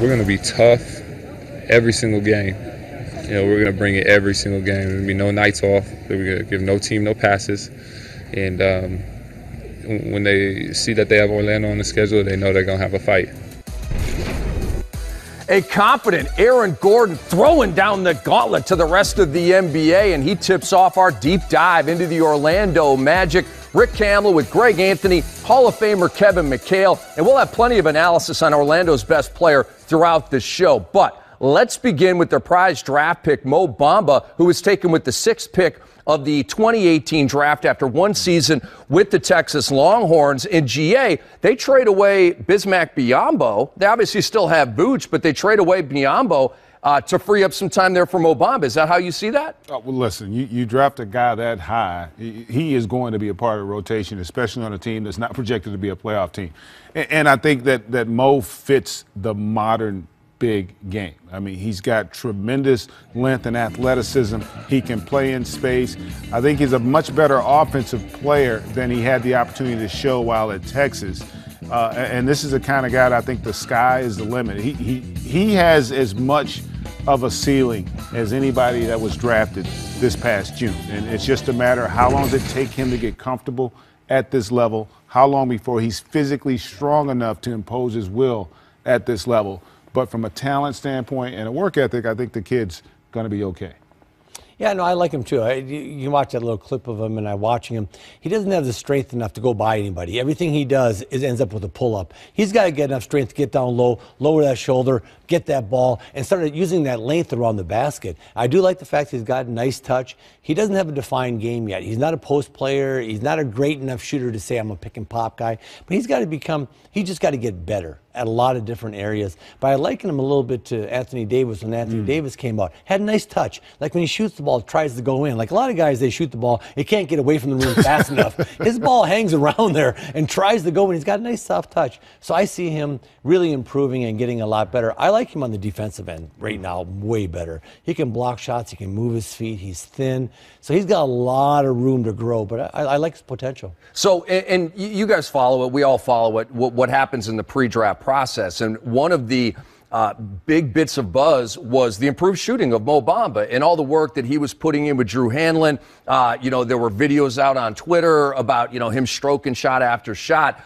we're going to be tough every single game. You know, we're going to bring it every single game. There's going to be no nights off. We're going to give no team no passes. And when they see that they have Orlando on the schedule, they know they're going to have a fight. A competent Aaron Gordon throwing down the gauntlet to the rest of the NBA, and he tips off our deep dive into the Orlando Magic. Rick Campbell with Greg Anthony, Hall of Famer Kevin McHale, and we'll have plenty of analysis on Orlando's best player throughout this show. But let's begin with their prized draft pick, Mo Bamba, who was taken with the 6th pick of the 2018 draft after one season with the Texas Longhorns. In GA, they trade away Bismack Biyombo. They obviously still have Vooch, but they trade away Biyombo to free up some time there for Mo Bamba. Is that how you see that? Well, listen, you draft a guy that high, he is going to be a part of the rotation, especially on a team that's not projected to be a playoff team. And I think that Mo fits the modern big game. I mean, he's got tremendous length and athleticism. He can play in space. I think he's a much better offensive player than he had the opportunity to show while at Texas. And this is the kind of guy that I think the sky is the limit. He has as much of a ceiling as anybody that was drafted this past June. And it's just a matter of how long does it take him to get comfortable at this level, how long before he's physically strong enough to impose his will at this level. But from a talent standpoint and a work ethic, I think the kid's going to be okay. Yeah, no, I like him too. You watch that little clip of him, and I'm watching him. He doesn't have the strength enough to go by anybody. Everything he does ends up with a pull-up. He's got to get enough strength to get down low, lower that shoulder, get that ball, and start using that length around the basket. I do like the fact that he's got a nice touch. He doesn't have a defined game yet. He's not a post player. He's not a great enough shooter to say I'm a pick-and-pop guy. But he's just got to get better at a lot of different areas. But I liken him a little bit to Anthony Davis when Anthony Davis came out. Had a nice touch. Like when he shoots the ball, tries to go in. Like a lot of guys, they shoot the ball. It can't get away from the rim fast enough. His ball hangs around there and tries to go in. He's got a nice soft touch. So I see him really improving and getting a lot better. I like him on the defensive end right now, way better. He can block shots. He can move his feet. He's thin. So he's got a lot of room to grow. But I like his potential. So, and you guys follow it. We all follow it. What happens in the pre-draft process. And one of the big bits of buzz was the improved shooting of Mo Bamba and all the work that he was putting in with Drew Hanlon. You know, there were videos out on Twitter about, you know, him stroking shot after shot.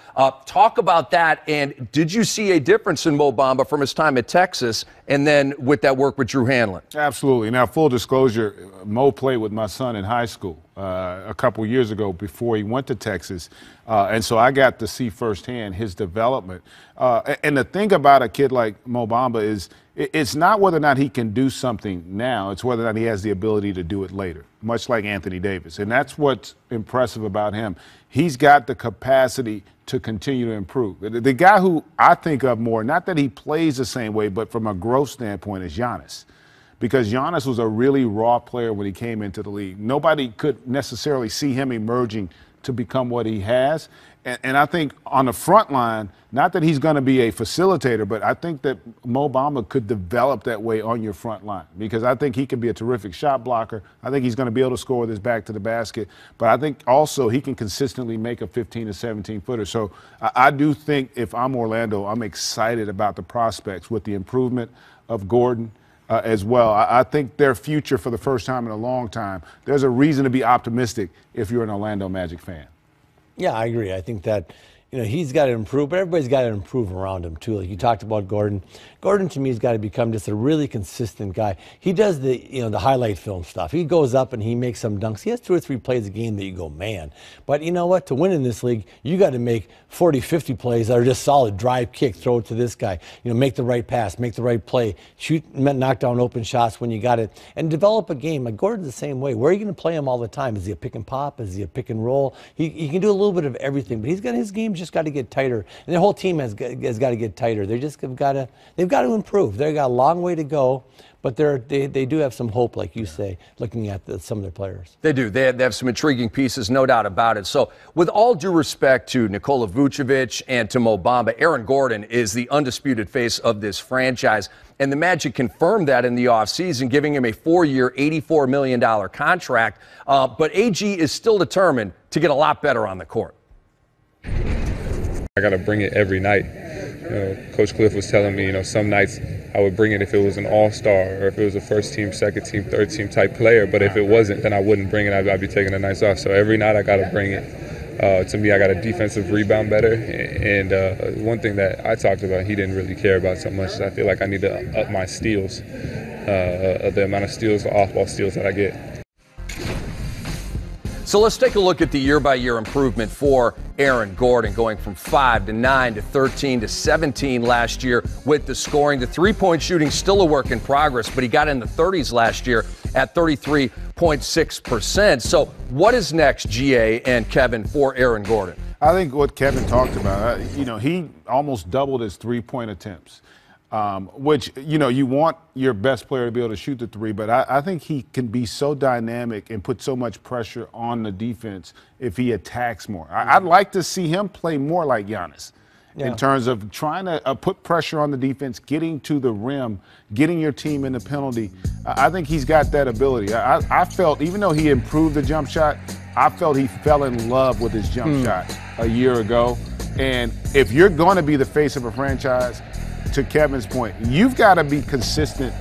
Talk about that. And did you see a difference in Mo Bamba from his time at Texas and then with that work with Drew Hanlon? Absolutely. Now, full disclosure, Mo played with my son in high school a couple years ago before he went to Texas. And so I got to see firsthand his development. And the thing about a kid like Mo Bamba is it's not whether or not he can do something now, it's whether or not he has the ability to do it later, much like Anthony Davis. And that's what's impressive about him. He's got the capacity to continue to improve. The guy who I think of more, not that he plays the same way, but from a growth standpoint, is Giannis. Because Giannis was a really raw player when he came into the league. Nobody could necessarily see him emerging to become what he has. And I think on the front line, not that he's going to be a facilitator, but I think that Mo Bamba could develop that way on your front line, because I think he can be a terrific shot blocker. I think he's going to be able to score this back to the basket. But I think also he can consistently make a 15 to 17 footer. So I do think if I'm Orlando, I'm excited about the prospects with the improvement of Gordon. As well. I think their future for the first time in a long time, there's a reason to be optimistic if you're an Orlando Magic fan. Yeah, I agree. I think that, you know, he's got to improve, but everybody's got to improve around him too. Like you talked about Gordon. Gordon to me has got to become just a really consistent guy. He does the, you know, the highlight film stuff. He goes up and he makes some dunks. He has 2 or 3 plays a game that you go, man. But you know what? To win in this league, you got to make 40, 50 plays that are just solid. Drive, kick, throw it to this guy. You know, make the right pass, make the right play, shoot, knock down open shots when you got it, and develop a game. Like Gordon's the same way. Where are you going to play him all the time? Is he a pick and pop? Is he a pick and roll? He can do a little bit of everything, but he's got his game. Just got to get tighter, and the whole team has got to get tighter. They just have got to, they've got to improve. They've got a long way to go, but they do have some hope, like you say, looking at some of their players. They do. They have some intriguing pieces, no doubt about it. So, with all due respect to Nikola Vucevic and to Mo Bamba, Aaron Gordon is the undisputed face of this franchise, and the Magic confirmed that in the offseason, giving him a 4-year, $84 million contract. But AG is still determined to get a lot better on the court. I got to bring it every night. Coach Cliff was telling me, some nights I would bring it if it was an all-star or if it was a first-team, second-team, third-team type player. But if it wasn't, then I wouldn't bring it. I'd be taking the nights off. So every night I got to bring it. To me, I got a defensive rebound better. And one thing that I talked about he didn't really care about so much is I feel like I need to up my steals, the amount of steals, off-ball steals that I get. So let's take a look at the year-by-year improvement for Aaron Gordon, going from 5 to 9 to 13 to 17 last year with the scoring. The three-point shooting still a work in progress, but he got in the 30s last year at 33.6%. So what is next, GA and Kevin, for Aaron Gordon? I think what Kevin talked about, he almost doubled his three-point attempts. Which, you want your best player to be able to shoot the three, but I think he can be so dynamic and put so much pressure on the defense if he attacks more. I'd like to see him play more like Giannis in terms of trying to put pressure on the defense, getting to the rim, getting your team in the penalty. I think he's got that ability. I felt, even though he improved the jump shot, I felt he fell in love with his jump shot a year ago. And if you're going to be the face of a franchise, to Kevin's point, you've got to be consistent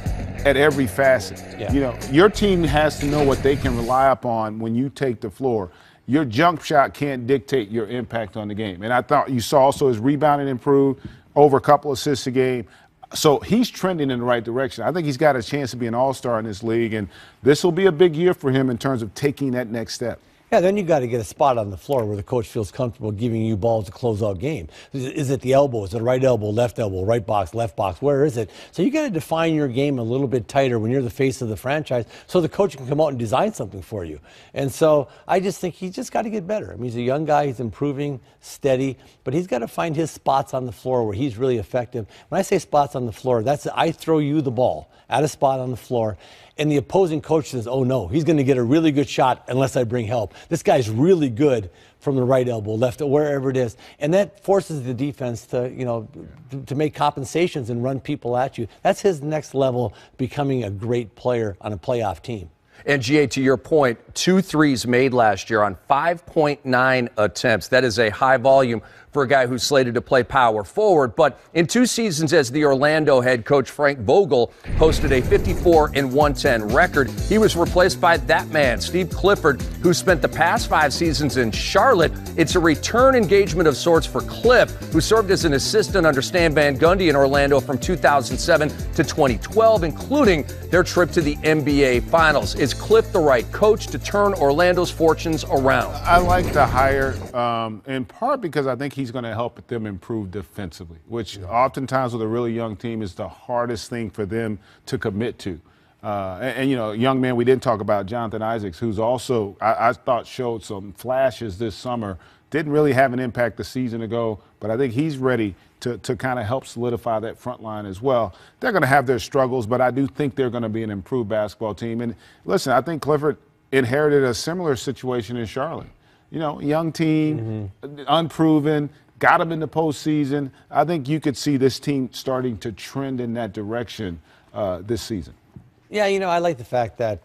at every facet. Yeah. Your team has to know what they can rely upon when you take the floor. Your jump shot can't dictate your impact on the game. And I thought you saw also his rebounding improved, over a couple assists a game. So he's trending in the right direction. I think he's got a chance to be an all-star in this league, and this will be a big year for him in terms of taking that next step. Yeah, then you've got to get a spot on the floor where the coach feels comfortable giving you balls to close out game. Is it the elbow? Is it right elbow, right box, left box? Where is it? So you got to define your game a little bit tighter when you're the face of the franchise so the coach can come out and design something for you. And so I just think he's just got to get better. I mean, he's a young guy. He's improving, steady, but he's got to find his spots on the floor where he's really effective. When I say spots on the floor, that's I throw you the ball at a spot on the floor, and the opposing coach says, oh, no, he's going to get a really good shot unless I bring help. This guy's really good from the right elbow, left, wherever it is. And that forces the defense to, to make compensations and run people at you. That's his next level, becoming a great player on a playoff team. And, GA, to your point, 2 threes made last year on 5.9 attempts. That is a high volume for a guy who's slated to play power forward. But in 2 seasons as the Orlando head coach, Frank Vogel posted a 54-110 record. He was replaced by that man, Steve Clifford, who spent the past 5 seasons in Charlotte. It's a return engagement of sorts for Cliff, who served as an assistant under Stan Van Gundy in Orlando from 2007 to 2012, including their trip to the NBA Finals. Is Cliff the right coach to turn Orlando's fortunes around? I like the hire in part because I think he's going to help them improve defensively, which oftentimes with a really young team is the hardest thing for them to commit to. Young man, we didn't talk about Jonathan Isaac, who's also, I thought, showed some flashes this summer. Didn't really have an impact a season ago, but I think he's ready to kind of help solidify that front line as well. They're going to have their struggles, but I do think they're going to be an improved basketball team. And listen, I think Clifford inherited a similar situation in Charlotte. Young team, unproven, got them in the postseason. I think you could see this team starting to trend in that direction this season. Yeah, I like the fact that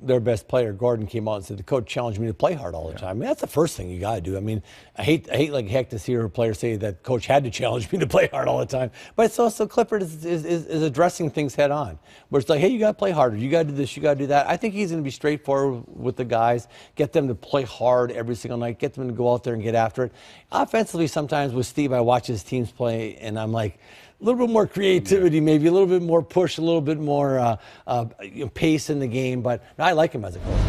their best player, Gordon, came out and said, the coach challenged me to play hard all the time. I mean, that's the first thing you got to do. I mean, I hate like heck to see a player say that coach had to challenge me to play hard all the time. But it's also Clifford is addressing things head on, where it's like, hey, you got to play harder. You got to do this. You got to do that. I think he's going to be straightforward with the guys, get them to play hard every single night, get them to go out there and get after it. Offensively, sometimes with Steve, I watch his teams play, and I'm like, a little bit more creativity, maybe a little bit more push, a little bit more pace in the game. But no, I like him as a coach.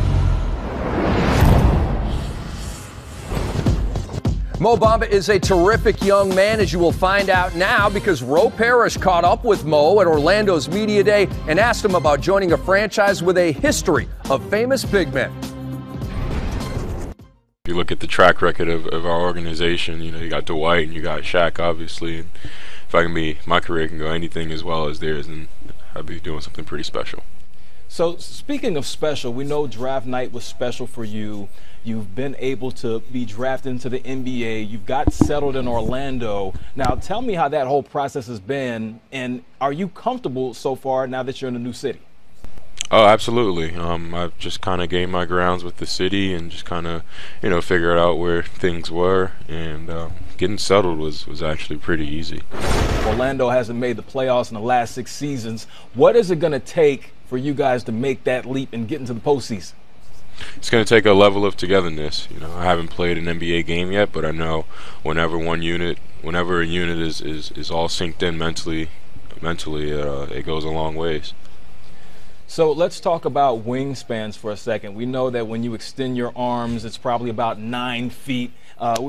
Mo Bamba is a terrific young man, as you will find out now, because Roe Parrish caught up with Mo at Orlando's Media Day and asked him about joining a franchise with a history of famous big men. If you look at the track record of our organization, you got Dwight and you got Shaq, obviously. And if I can be, my career can go anything as well as theirs, and I'd be doing something pretty special. So speaking of special, we know draft night was special for you. You've been able to be drafted into the NBA. You've got settled in Orlando. Now tell me how that whole process has been, and are you comfortable so far now that you're in a new city? Oh, absolutely. I've just kind of gained my grounds with the city and just kind of, you know, figured out where things were, and getting settled was actually pretty easy. Orlando hasn't made the playoffs in the last 6 seasons. What is it going to take for you guys to make that leap and get into the postseason? It's going to take a level of togetherness. You know, I haven't played an NBA game yet, but I know whenever a unit is all synced in mentally, it goes a long ways. So let's talk about wingspans for a second. We know that when you extend your arms, it's probably about 9 feet.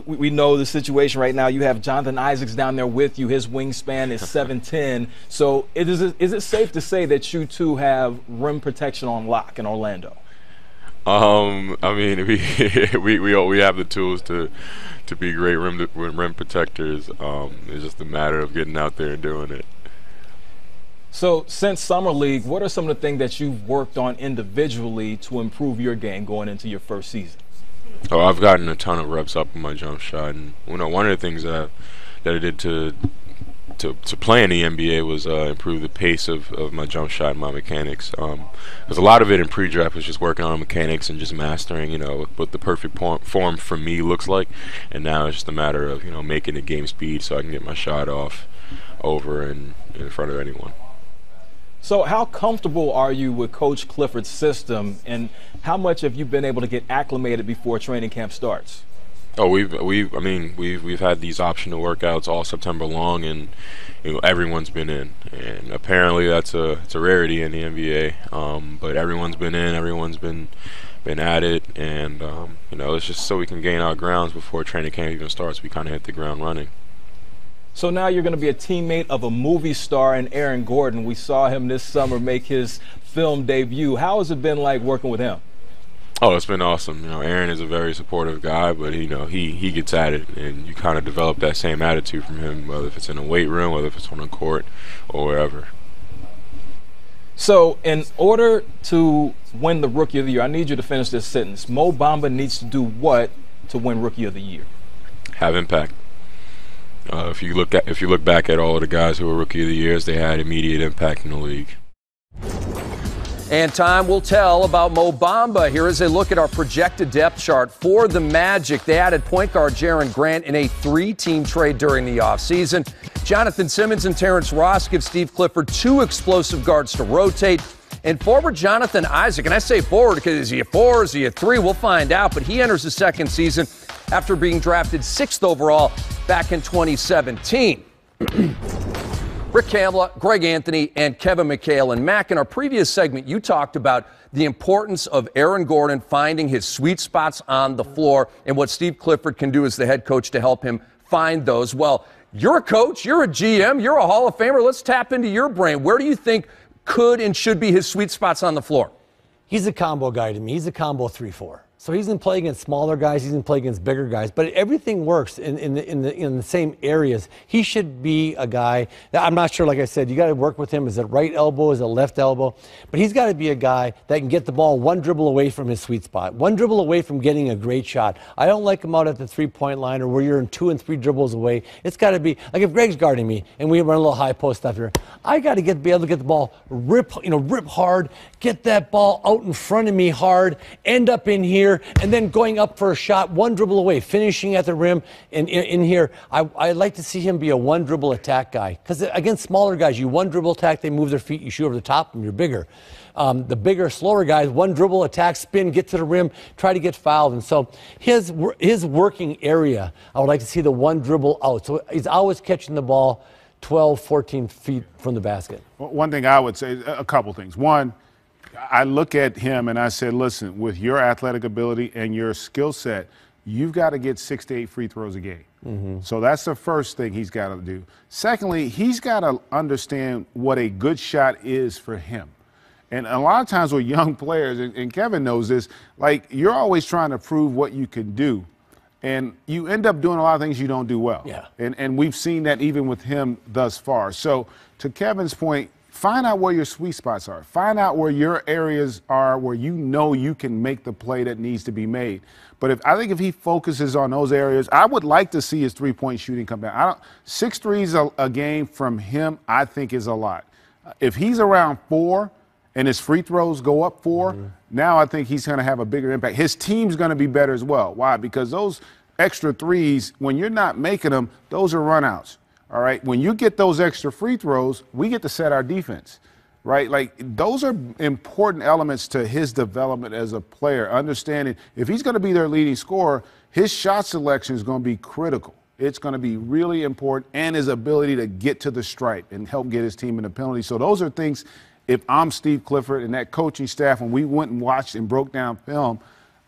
We know the situation right now. You have Jonathan Isaac down there with you. His wingspan is 7'10". So is it safe to say that you two have rim protection on lock in Orlando? I mean, we have the tools to be great rim protectors. It's just a matter of getting out there and doing it. So since Summer League, what are some of the things that you've worked on individually to improve your game going into your first season? Oh, I've gotten a ton of reps up on my jump shot, and you know, one of the things that I did to play in the NBA was improve the pace of my jump shot and my mechanics. Because a lot of it in pre-draft was just working on mechanics and just mastering, you know, what the perfect form for me looks like. And now it's just a matter of, you know, making it game speed so I can get my shot off over and in front of anyone. So how comfortable are you with Coach Clifford's system, and how much have you been able to get acclimated before training camp starts? Oh, we've had these optional workouts all September long, and you know, everyone's been in, and apparently that's it's a rarity in the NBA. But everyone's been in, everyone's been at it, and you know, it's just so we can gain our grounds before training camp even starts. We kind of hit the ground running. So now you're going to be a teammate of a movie star in Aaron Gordon. We saw him this summer make his film debut. How has it been like working with him? Oh, it's been awesome. You know, Aaron is a very supportive guy, but you know, he gets at it, and you kind of develop that same attitude from him, whether if it's in a weight room, whether if it's on a court, or wherever. So in order to win the Rookie of the Year, I need you to finish this sentence. Mo Bamba needs to do what to win Rookie of the Year? Have impact. If you look back at all of the guys who were Rookie of the Years, they had immediate impact in the league. And time will tell about Mo Bamba. Here is a look at our projected depth chart for the Magic. They added point guard Jerian Grant in a 3-team trade during the offseason. Jonathan Simmons and Terrence Ross give Steve Clifford 2 explosive guards to rotate. And forward Jonathan Isaac, and I say forward because is he a 4, is he a 3? We'll find out, but he enters the second season after being drafted 6th overall back in 2017. Rick Campbell, Greg Anthony, and Kevin McHale. And Mac, in our previous segment, you talked about the importance of Aaron Gordon finding his sweet spots on the floor and what Steve Clifford can do as the head coach to help him find those. Well, you're a coach, you're a GM, you're a Hall of Famer. Let's tap into your brain. Where do you think could and should be his sweet spots on the floor? He's a combo guy to me. He's a combo 3-4. So he's been playing against smaller guys, he's been playing against bigger guys, but everything works in the same areas. He should be a guy that, I'm not sure, like I said, you got to work with him. Is it right elbow? Is it left elbow? But he's got to be a guy that can get the ball 1 dribble away from his sweet spot, 1 dribble away from getting a great shot. I don't like him out at the 3-point line or where you're in 2 and 3 dribbles away. It's got to be, like if Greg's guarding me and we run a little high post stuff here, I got to be able to get the ball, rip hard, get that ball out in front of me hard, end up in here, and then going up for a shot, 1 dribble away, finishing at the rim and in here. I like to see him be a 1 dribble attack guy, because against smaller guys, you 1 dribble attack, they move their feet, you shoot over the top of them, you're bigger. The bigger, slower guys, 1 dribble attack, spin, get to the rim, try to get fouled. And so his working area, I would like to see the 1 dribble out. So he's always catching the ball 12, 14 feet from the basket. Well, one thing I would say, a couple things. One, I look at him and I said, listen, with your athletic ability and your skill set, you've got to get 6 to 8 free throws a game. Mm-hmm. So that's the first thing he's got to do. Secondly, he's got to understand what a good shot is for him. And a lot of times with young players, and Kevin knows this, like you're always trying to prove what you can do. And you end up doing a lot of things you don't do well. Yeah. And we've seen that even with him thus far. So to Kevin's point, find out where your sweet spots are. Find out where your areas are where you know you can make the play that needs to be made. But I think if he focuses on those areas, I would like to see his 3-point shooting come down. 6 threes a game from him, I think, is a lot. If he's around 4 and his free throws go up for, now I think he's going to have a bigger impact. His team's going to be better as well. Why? Because those extra threes, when you're not making them, those are runouts. All right? When you get those extra free throws, we get to set our defense. Right? Like, those are important elements to his development as a player, understanding if he's going to be their leading scorer, his shot selection is going to be critical. It's going to be really important, and his ability to get to the stripe and help get his team in the penalty. So those are things, if I'm Steve Clifford and that coaching staff, when we went and watched and broke down film,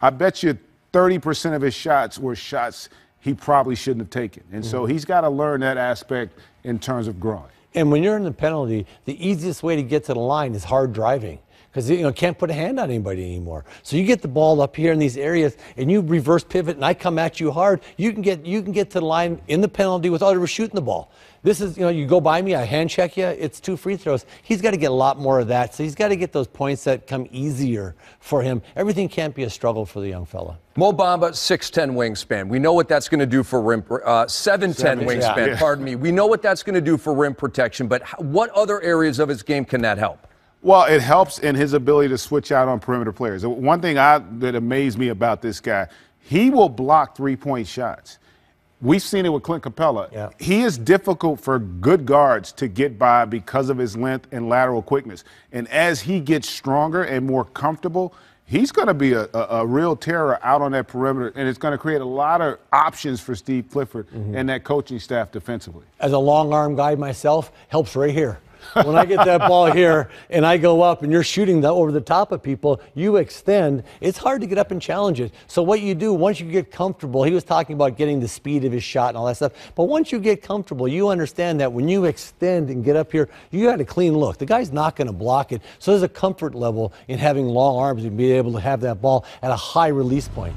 I bet you 30% of his shots were shots he probably shouldn't have taken. And so he's got to learn that aspect in terms of growing. And when you're in the penalty, the easiest way to get to the line is hard driving, because you know, can't put a hand on anybody anymore. So you get the ball up here in these areas, and you reverse pivot, and I come at you hard. You can get to the line in the penalty without ever shooting the ball. This is, you know, you go by me, I hand check you, it's 2 free throws. He's got to get a lot more of that. So he's got to get those points that come easier for him. Everything can't be a struggle for the young fella. Mo Bamba, 6'10 wingspan. We know what that's going to do for rim, 7'10 wingspan, pardon me. We know what that's going to do for rim protection, but what other areas of his game can that help? Well, it helps in his ability to switch out on perimeter players. One thing that amazed me about this guy, he will block three-point shots. We've seen it with Clint Capella. Yeah. He is difficult for good guards to get by because of his length and lateral quickness. And as he gets stronger and more comfortable, he's going to be a real terror out on that perimeter, and it's going to create a lot of options for Steve Clifford and that coaching staff defensively. As a long-arm guy myself, helps right here. When I get that ball here and I go up and you're shooting over the top of people, you extend, it's hard to get up and challenge it. So what you do, once you get comfortable, he was talking about getting the speed of his shot and all that stuff, but once you get comfortable, you understand that when you extend and get up here, you got a clean look. The guy's not going to block it. So there's a comfort level in having long arms and being able to have that ball at a high release point.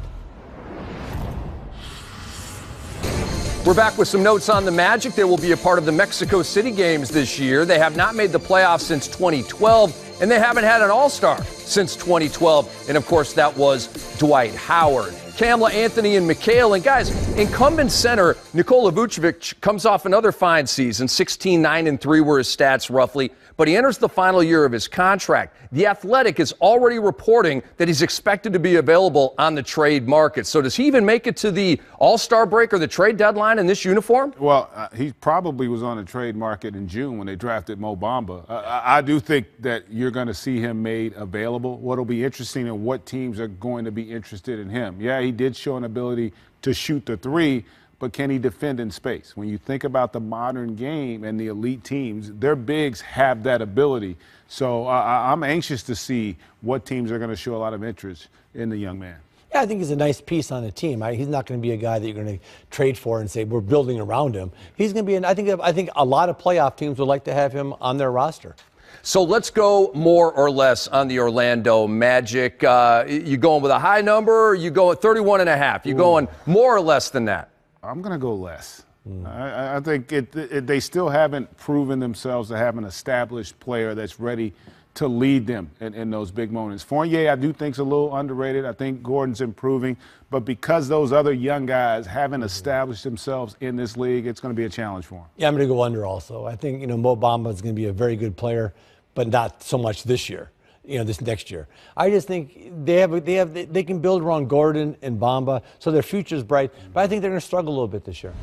We're back with some notes on the Magic. They will be a part of the Mexico City Games this year. They have not made the playoffs since 2012, and they haven't had an all-star since 2012. And, of course, that was Dwight Howard. Kamla, Anthony, and McHale. And, guys, incumbent center Nikola Vucevic comes off another fine season. 16, 9, and 3 were his stats roughly. But he enters the final year of his contract. The Athletic is already reporting that he's expected to be available on the trade market. So does he even make it to the all-star break or the trade deadline in this uniform? Well, he probably was on the trade market in June when they drafted Mo Bamba. I do think that you're going to see him made available. What'll be interesting and what teams are going to be interested in him. Yeah, he did show an ability to shoot the three, but can he defend in space? When you think about the modern game and the elite teams, their bigs have that ability. So I'm anxious to see what teams are going to show a lot of interest in the young man. Yeah, I think he's a nice piece on the team. He's not going to be a guy that you're going to trade for and say, we're building around him. He's going to be, I think a lot of playoff teams would like to have him on their roster. So let's go more or less on the Orlando Magic. You going with a high number? Or you go at 31.5? You going more or less than that? I'm going to go less. I think they still haven't proven themselves to have an established player that's ready to lead them in those big moments. Fournier, I do think, is a little underrated. I think Gordon's improving. But because those other young guys haven't established themselves in this league, it's going to be a challenge for them. Yeah, I'm going to go under also. I think, you know, Mo Bamba is going to be a very good player, but not so much this year. You know, this next year. I just think they can build around Gordon and Bamba, so their future's bright, but I think they're going to struggle a little bit this year.